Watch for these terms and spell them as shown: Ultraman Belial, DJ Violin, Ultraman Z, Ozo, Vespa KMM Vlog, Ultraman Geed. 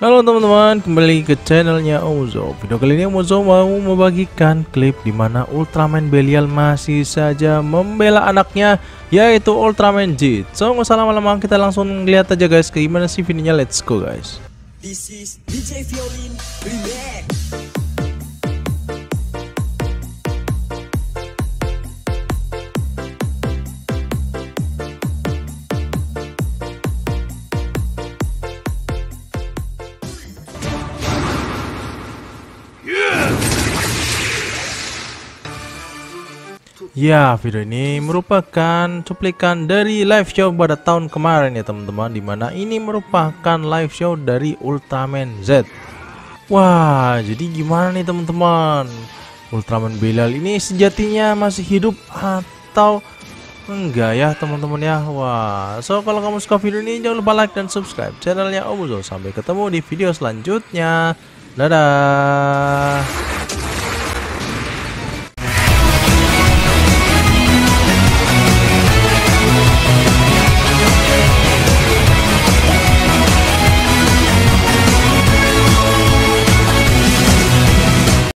Halo teman-teman, kembali ke channelnya Ozo. Video kali ini Ozo mau membagikan klip dimana Ultraman Belial masih saja membela anaknya, yaitu Ultraman Geed. So nggak usah lama-lama, kita langsung lihat aja guys gimana sih videonya. Let's go guys. This is DJ Violin remake. Ya, video ini merupakan cuplikan dari live show pada tahun kemarin ya teman-teman, dimana ini merupakan live show dari Ultraman Z. Wah, jadi gimana nih teman-teman, Ultraman Belial ini sejatinya masih hidup atau enggak ya teman-teman ya? Wah, so kalau kamu suka video ini jangan lupa like dan subscribe channelnya Ozo. Sampai ketemu di video selanjutnya. Dadah.